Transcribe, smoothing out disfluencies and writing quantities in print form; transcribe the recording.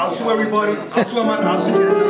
I swear everybody, I swear my